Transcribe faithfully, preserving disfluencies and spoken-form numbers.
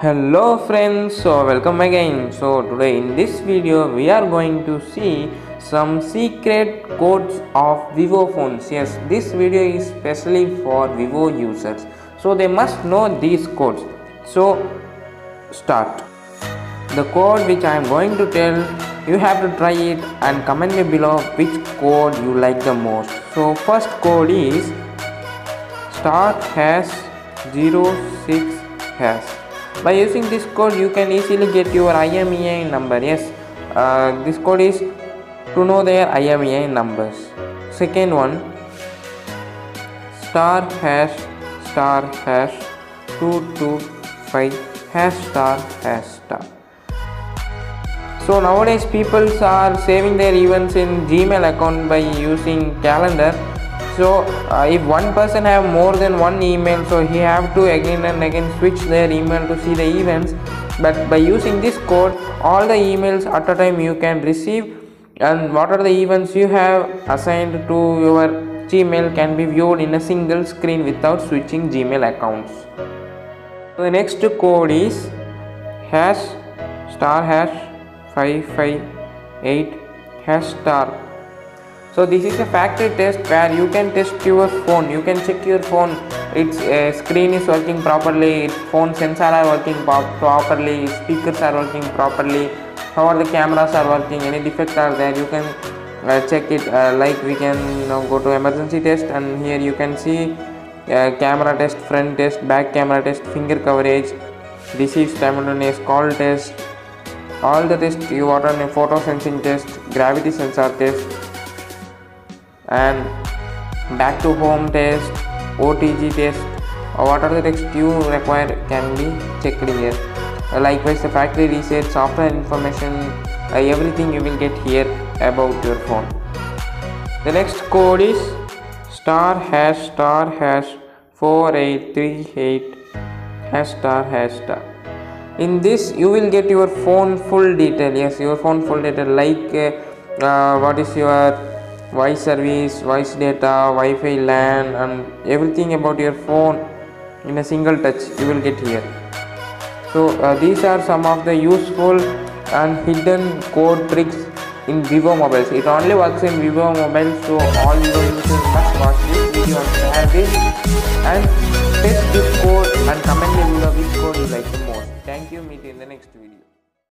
Hello friends, so welcome again. So today in this video we are going to see some secret codes of Vivo phones. Yes, this video is specially for Vivo users, so they must know these codes. So start. The code which I am going to tell, you have to try it and comment me below which code you like the most. So first code is star hash zero six hash. By using this code you can easily get your I M E I number. Yes, uh, this code is to know their I M E I numbers. Second one, star hash star hash two two five hash star hash star. So nowadays people are saving their events in Gmail account by using calendar. So uh, if one person have more than one email, so he have to again and again switch their email to see the events. But by using this code, all the emails at a time you can receive, and what are the events you have assigned to your Gmail can be viewed in a single screen without switching Gmail accounts. So the next code is hash star hash five five eight hash star. So this is a factory test where you can test your phone. You can check your phone, its uh, screen is working properly, its phone sensor are working properly, speakers are working properly, how are the cameras are working, any defects are there, you can uh, check it. Uh, like we can now go to emergency test, and here you can see uh, camera test, front test, back camera test, finger coverage, receive simultaneous call test, all the tests you are on a photo sensing test, gravity sensor test, and back to home test, O T G test, or what are the text you require can be checked here. Uh, likewise the factory reset, software information, uh, everything you will get here about your phone. The next code is star hash star hash four eight three eight hash star hash star. In this you will get your phone full detail. Yes, your phone full detail, like uh, uh, what is your voice service, voice data, Wi-Fi, LAN, and everything about your phone in a single touch you will get here. So uh, these are some of the useful and hidden code tricks in Vivo mobiles. It only works in Vivo mobiles, so all Vivo users must watch this video and share this and test this code and comment below which code you like the most. Thank you. Meet you in the next video.